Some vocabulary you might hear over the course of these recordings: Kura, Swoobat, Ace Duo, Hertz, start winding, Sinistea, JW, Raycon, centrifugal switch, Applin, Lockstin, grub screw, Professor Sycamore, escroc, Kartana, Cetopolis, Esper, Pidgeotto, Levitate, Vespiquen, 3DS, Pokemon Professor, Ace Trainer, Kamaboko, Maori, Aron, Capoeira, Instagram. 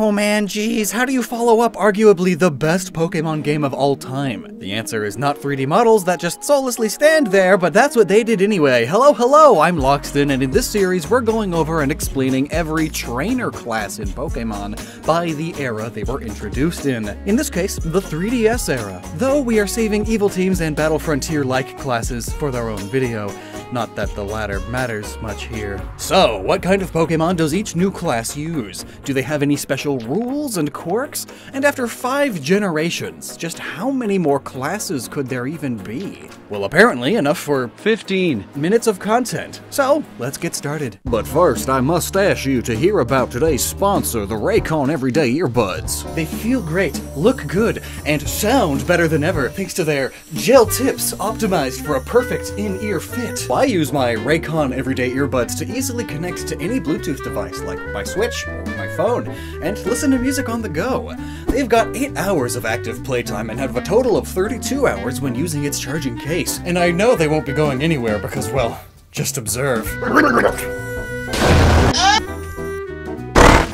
Oh man, geez, how do you follow up arguably the best Pokemon game of all time? The answer is not 3D models that just soullessly stand there, but that's what they did anyway. Hello, I'm Lockstin, and in this series we're going over and explaining every trainer class in Pokemon by the era they were introduced in. In this case, the 3DS era, though we are saving Evil Teams and Battle Frontier-like classes for their own video. Not that the latter matters much here. So, what kind of Pokemon does each new class use? Do they have any special rules and quirks? And after 5 generations, just how many more classes could there even be? Well, apparently enough for 15 minutes of content. So, let's get started. But first, I must ask you to hear about today's sponsor, the Raycon Everyday Earbuds. They feel great, look good, and sound better than ever thanks to their gel tips optimized for a perfect in-ear fit. I use my Raycon Everyday Earbuds to easily connect to any Bluetooth device, like my Switch or my phone, and listen to music on the go. They've got 8 hours of active playtime and have a total of 32 hours when using its charging case. And I know they won't be going anywhere because, well, just observe.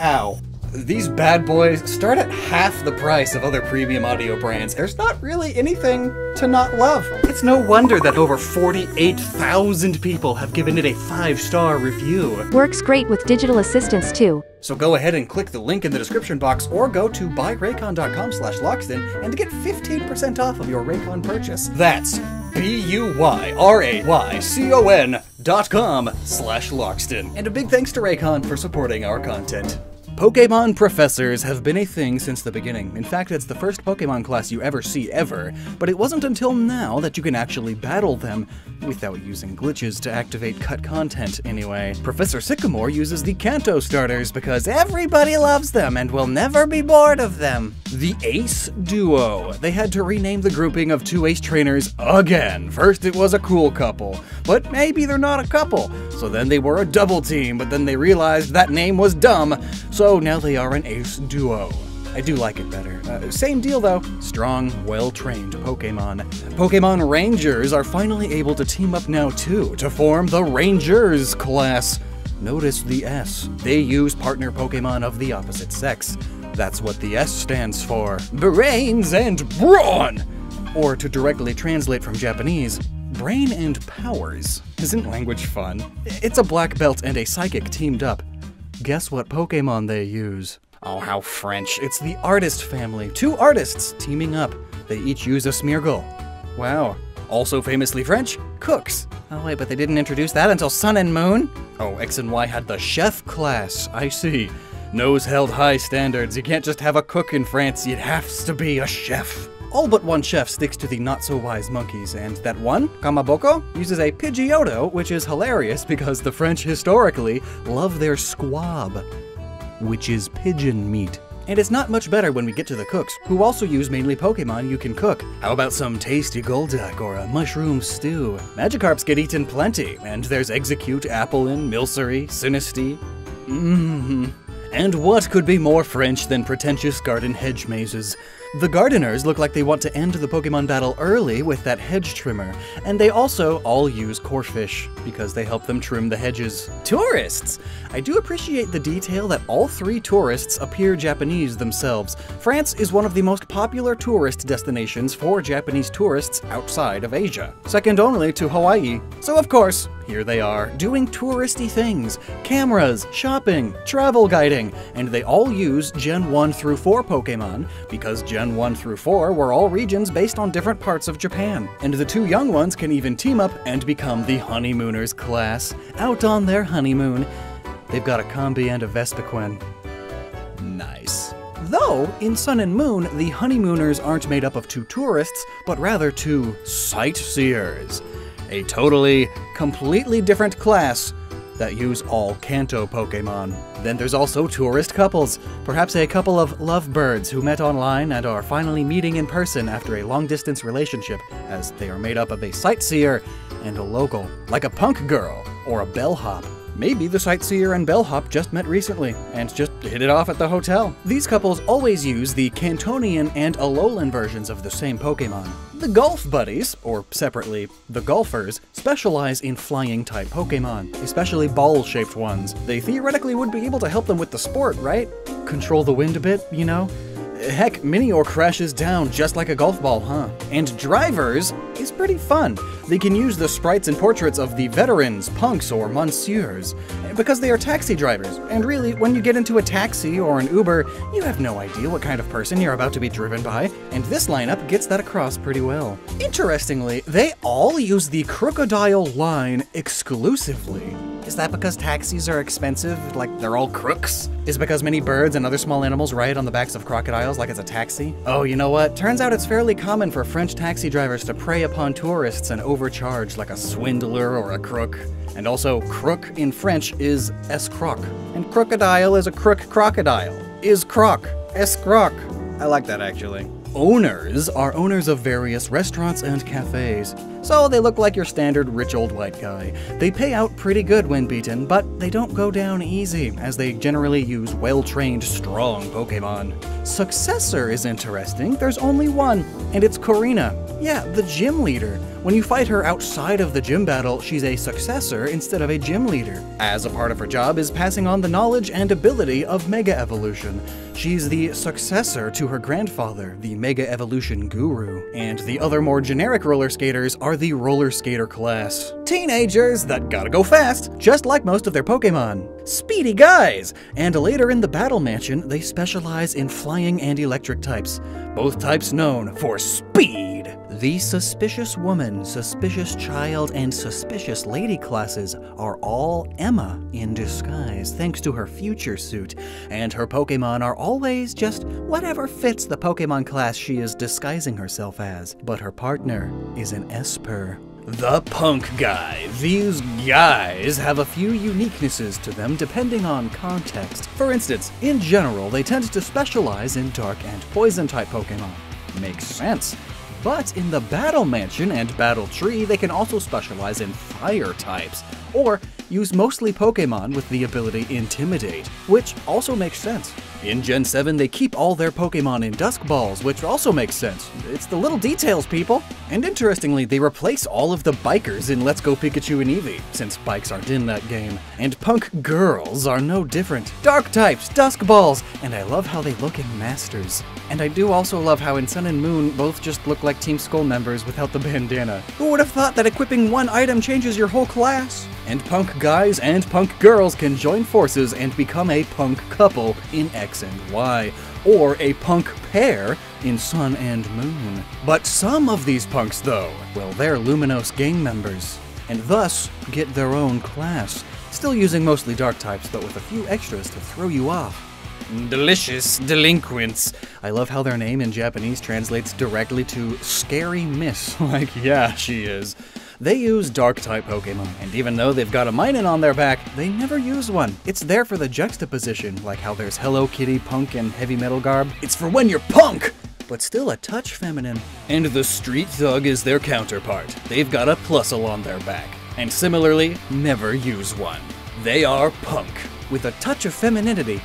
Ow. These bad boys start at half the price of other premium audio brands. There's not really anything to not love. It's no wonder that over 48,000 people have given it a 5-star review. Works great with digital assistants too. So go ahead and click the link in the description box or go to buyraycon.com/Lockstin and get 15% off of your Raycon purchase. That's buyraycon.com/Lockstin. And a big thanks to Raycon for supporting our content. Pokemon Professors have been a thing since the beginning. In fact, it's the first Pokemon class you ever see ever, but it wasn't until now that you can actually battle them without using glitches to activate cut content anyway. Professor Sycamore uses the Kanto starters because everybody loves them and will never be bored of them. The Ace Duo. They had to rename the grouping of 2 Ace Trainers again. First it was a cool couple, but maybe they're not a couple. So then they were a double team, but then they realized that name was dumb. So now they are an Ace Duo. I do like it better. Same deal though. Strong, well-trained Pokemon. Pokemon Rangers are finally able to team up now too, to form the Rangers class. Notice the S. They use partner Pokemon of the opposite sex. That's what the S stands for. Brains and Brawn! Or to directly translate from Japanese, brain and powers. Isn't language fun? It's a black belt and a psychic teamed up. Guess what Pokemon they use? Oh, how French. It's the artist family. 2 artists teaming up. They each use a Smeargle. Wow. Also famously French, cooks. Oh wait, but they didn't introduce that until Sun and Moon? Oh, X and Y had the chef class. I see. Those held high standards. You can't just have a cook in France. It has to be a chef. All but one chef sticks to the not-so-wise monkeys, and that one, Kamaboko, uses a Pidgeotto, which is hilarious because the French historically love their squab, which is pigeon meat. And it's not much better when we get to the cooks, who also use mainly Pokemon you can cook. How about some tasty Golduck or a mushroom stew? Magikarps get eaten plenty, and there's Execute, Applin, Milcery, Sinistea. And what could be more French than pretentious garden hedge mazes? The gardeners look like they want to end the Pokemon battle early with that hedge trimmer, and they also all use Corphish, because they help them trim the hedges. Tourists! I do appreciate the detail that all 3 tourists appear Japanese themselves. France is one of the most popular tourist destinations for Japanese tourists outside of Asia, second only to Hawaii. So of course, here they are, doing touristy things, cameras, shopping, travel guiding, and they all use Gen 1 through 4 Pokemon, because Gen 1 through 4 were all regions based on different parts of Japan, and the 2 young ones can even team up and become the Honeymooners class. Out on their honeymoon, they've got a Combi and a Vespiquen. Nice. Though, in Sun and Moon, the Honeymooners aren't made up of 2 tourists, but rather 2 sightseers. A totally, completely different class that use all Kanto Pokemon. Then there's also tourist couples, perhaps a couple of lovebirds who met online and are finally meeting in person after a long-distance relationship, as they are made up of a sightseer and a local, like a punk girl or a bellhop. Maybe the sightseer and bellhop just met recently, and just hit it off at the hotel. These couples always use the Kantonian and Alolan versions of the same Pokemon. The Golf Buddies, or separately, the Golfers, specialize in flying-type Pokemon, especially ball-shaped ones. They theoretically would be able to help them with the sport, right? Control the wind a bit, you know? Heck, Minior crashes down just like a golf ball, huh? And Drivers is pretty fun. They can use the sprites and portraits of the veterans, punks, or monsieurs, because they are taxi drivers. And really, when you get into a taxi or an Uber, you have no idea what kind of person you're about to be driven by, and this lineup gets that across pretty well. Interestingly, they all use the Crocodile line exclusively. Is that because taxis are expensive, like they're all crooks? Is it because many birds and other small animals ride on the backs of crocodiles like it's a taxi? Oh, you know what? Turns out it's fairly common for French taxi drivers to prey upon tourists and overcharge like a swindler or a crook. And also, crook in French is escroc. And crocodile is a crook crocodile. Is croc. Escroc. I like that, actually. Owners are owners of various restaurants and cafes, so they look like your standard rich old white guy. They pay out pretty good when beaten, but they don't go down easy, as they generally use well-trained, strong Pokemon. Successor is interesting, there's only one, and it's Corina. Yeah, the gym leader. When you fight her outside of the gym battle, she's a successor instead of a gym leader, as a part of her job is passing on the knowledge and ability of Mega Evolution. She's the successor to her grandfather, the Mega Evolution Guru, and the other more generic roller skaters are the roller skater class. Teenagers that gotta go fast, just like most of their Pokemon. Speedy guys! And later in the Battle Mansion, they specialize in flying and electric types, both types known for speed. The Suspicious Woman, Suspicious Child, and Suspicious Lady classes are all Emma in disguise thanks to her future suit, and her Pokemon are always just whatever fits the Pokemon class she is disguising herself as, but her partner is an Esper. The Punk Guy. These guys have a few uniquenesses to them depending on context. For instance, in general, they tend to specialize in dark and poison type Pokemon. Makes sense. But in the Battle Mansion and Battle Tree, they can also specialize in fire types, or use mostly Pokemon with the ability Intimidate, which also makes sense. In Gen 7, they keep all their Pokemon in Dusk Balls, which also makes sense. It's the little details, people! And interestingly, they replace all of the bikers in Let's Go Pikachu and Eevee, since bikes aren't in that game. And Punk Girls are no different. Dark types, Dusk Balls, and I love how they look in Masters. And I do also love how in Sun and Moon, both just look like Team Skull members without the bandana. Who would have thought that equipping one item changes your whole class? And Punk Guys and Punk Girls can join forces and become a punk couple in X and Y, or a punk pair in Sun and Moon. But some of these punks, though, well, they're Luminos gang members, and thus get their own class, still using mostly dark types, but with a few extras to throw you off. Delicious Delinquents. I love how their name in Japanese translates directly to Scary Miss, like, yeah, she is. They use dark-type Pokemon, and even though they've got a Minun on their back, they never use one. It's there for the juxtaposition, like how there's Hello Kitty, punk, and heavy metal garb. It's for when you're punk, but still a touch feminine. And the Street Thug is their counterpart. They've got a Plusle on their back, and similarly, never use one. They are punk, with a touch of femininity.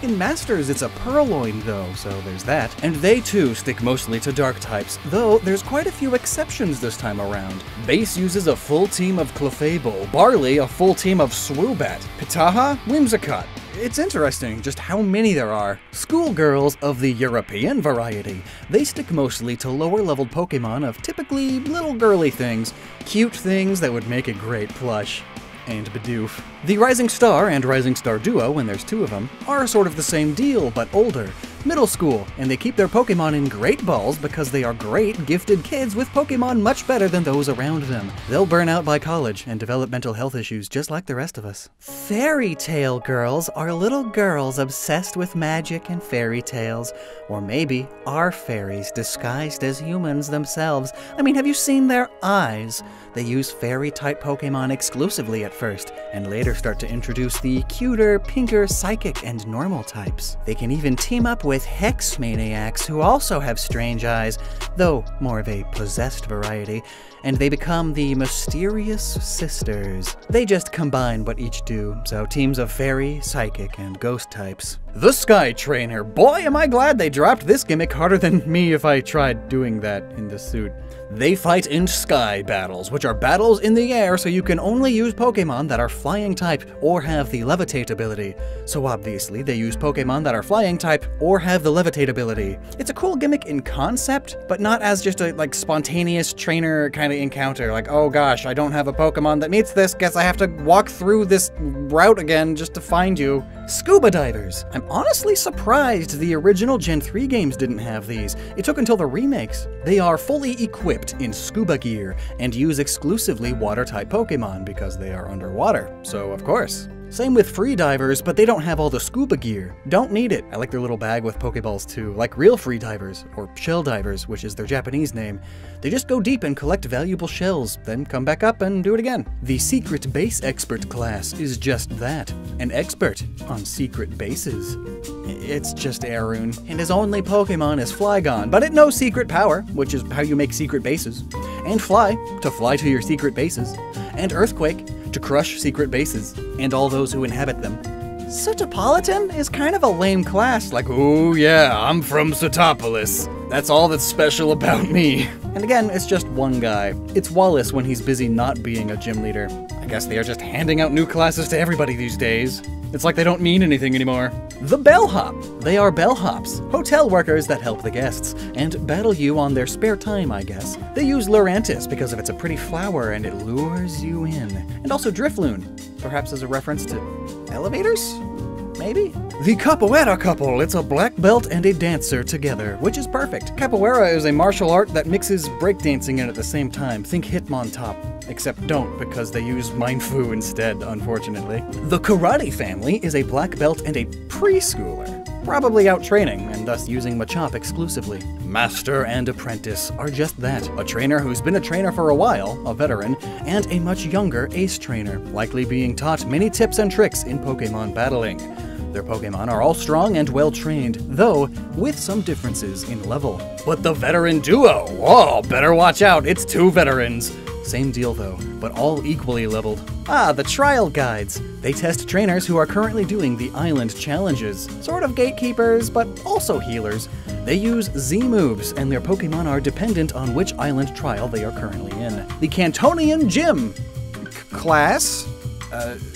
In Masters, it's a Purloin, though, so there's that. And they, too, stick mostly to dark types, though there's quite a few exceptions this time around. Base uses a full team of Clefable, Barley a full team of Swoobat, Pitaha, Whimsicott. It's interesting just how many there are. Schoolgirls of the European variety. They stick mostly to lower-leveled Pokemon of typically little girly things, cute things that would make a great plush. And Bidoof. The Rising Star and Rising Star Duo, when there's two of them, are sort of the same deal, but older, middle school, and they keep their Pokemon in Great Balls because they are great, gifted kids with Pokemon much better than those around them. They'll burn out by college and develop mental health issues just like the rest of us. Fairy Tale Girls are little girls obsessed with magic and fairy tales, or maybe are fairies disguised as humans themselves. I mean, have you seen their eyes? They use fairy-type Pokemon exclusively at first, and later later start to introduce the cuter, pinker psychic and normal types. They can even team up with Hex Maniacs, who also have strange eyes, though more of a possessed variety, and they become the Mysterious Sisters. They just combine what each do, so teams of fairy, psychic, and ghost types. The Sky Trainer! Boy, am I glad they dropped this gimmick harder than me if I tried doing that in the suit. They fight in sky battles, which are battles in the air, so you can only use Pokemon that are flying type or have the Levitate ability. So obviously they use Pokemon that are flying type or have the Levitate ability. It's a cool gimmick in concept, but not as just a spontaneous trainer kind of encounter, like, oh gosh, I don't have a Pokemon that meets this, guess I have to walk through this route again just to find you. Scuba divers! I'm honestly surprised the original Gen 3 games didn't have these. It took until the remakes. They are fully equipped in scuba gear and use exclusively water-type Pokemon because they are underwater, so of course. Same with free divers, but they don't have all the scuba gear. Don't need it. I like their little bag with Pokeballs too, like real free divers, or shell divers, which is their Japanese name. They just go deep and collect valuable shells, then come back up and do it again. The Secret Base Expert class is just that, an expert on secret bases. It's just Aron, and his only Pokemon is Flygon, but it knows secret power, which is how you make secret bases, and Fly, to fly to your secret bases, and Earthquake, to crush secret bases, and all those who inhabit them. Cetopolitan is kind of a lame class, like, ooh yeah, I'm from Cetopolis. That's all that's special about me. And again, it's just one guy. It's Wallace when he's busy not being a gym leader. I guess they are just handing out new classes to everybody these days. It's like they don't mean anything anymore. The Bellhop! They are bellhops, hotel workers that help the guests, and battle you on their spare time, I guess. They use Lurantis because of it's a pretty flower and it lures you in. And also Drifloon, perhaps as a reference to elevators? Maybe? The Capoeira couple! It's a black belt and a dancer together, which is perfect. Capoeira is a martial art that mixes breakdancing in at the same time. Think Hitmontop. Except don't, because they use Mindfu instead, unfortunately. The Karate family is a black belt and a preschooler. Probably out training, and thus using Machop exclusively. Master and apprentice are just that, a trainer who's been a trainer for a while, a veteran, and a much younger Ace Trainer, likely being taught many tips and tricks in Pokemon battling. Their Pokemon are all strong and well-trained, though with some differences in level. But the veteran duo! Whoa, better watch out, it's two veterans! Same deal though, but all equally leveled. Ah, the trial guides! They test trainers who are currently doing the island challenges. Sort of gatekeepers, but also healers. They use Z-moves, and their Pokemon are dependent on which island trial they are currently in. The Kantonian Gym! Class?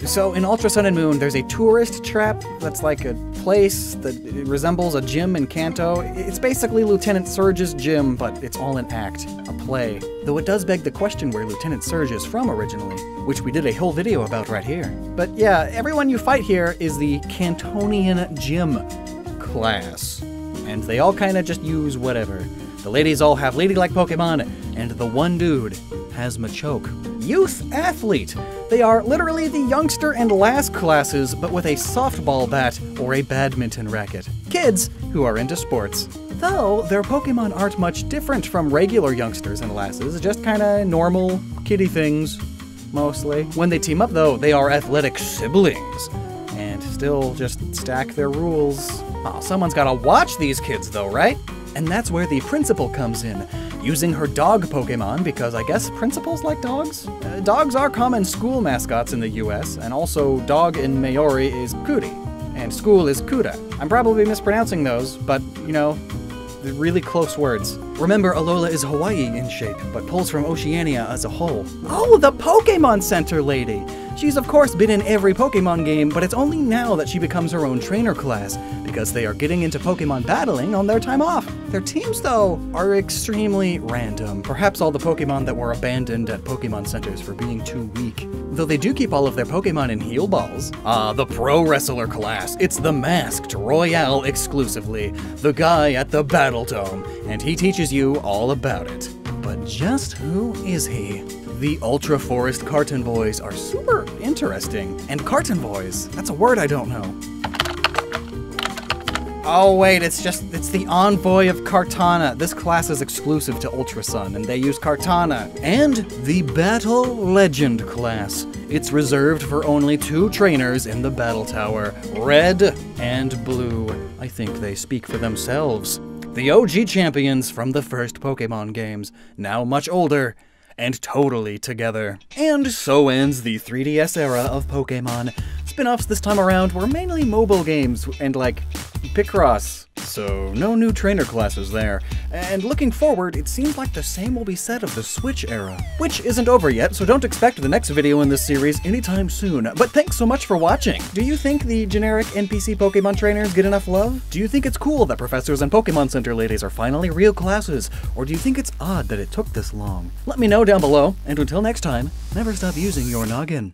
So in Ultra Sun and Moon, there's a tourist trap that's like a place that resembles a gym in Kanto. It's basically Lieutenant Surge's gym, but it's all an act, a play. Though it does beg the question where Lieutenant Surge is from originally, which we did a whole video about right here. But yeah, everyone you fight here is the Kantonian Gym class. And they all kinda just use whatever. The ladies all have ladylike Pokemon, and the one dude has Machoke. Youth Athlete! They are literally the youngster and last classes, but with a softball bat or a badminton racket. Kids who are into sports. Though their Pokemon aren't much different from regular youngsters and lasses, just kinda normal kitty things, mostly. When they team up though, they are athletic siblings, and still just stack their rules. Aw, someone's gotta watch these kids though, right? And that's where the principal comes in, using her dog Pokemon because I guess principals like dogs? Dogs are common school mascots in the US, and also dog in Maori is Kuri, and school is Kura. I'm probably mispronouncing those, but you know, they're really close words. Remember, Alola is Hawaii in shape, but pulls from Oceania as a whole. Oh, the Pokemon Center lady! She's of course been in every Pokemon game, but it's only now that she becomes her own trainer class, because they are getting into Pokemon battling on their time off. Their teams, though, are extremely random. Perhaps all the Pokemon that were abandoned at Pokemon Centers for being too weak. Though they do keep all of their Pokemon in Heal Balls. Ah, the Pro Wrestler class. It's the Masked Royale exclusively. The guy at the Battle Dome, and he teaches you all about it. But just who is he? The Ultra Forest Cartonvoys are super interesting. And Cartonvoys, that's a word I don't know. Oh wait, it's the envoy of Kartana. This class is exclusive to Ultra Sun, and they use Kartana. And the Battle Legend class. It's reserved for only two trainers in the battle tower, red and blue. I think they speak for themselves. The OG champions from the first Pokemon games, now much older and totally together. And so ends the 3DS era of Pokemon. Spin-offs this time around were mainly mobile games and, like, Picross, so no new trainer classes there. And looking forward, it seems like the same will be said of the Switch era. Which isn't over yet, so don't expect the next video in this series anytime soon. But thanks so much for watching! Do you think the generic NPC Pokemon trainers get enough love? Do you think it's cool that professors and Pokemon Center ladies are finally real classes? Or do you think it's odd that it took this long? Let me know down below, and until next time, never stop using your noggin.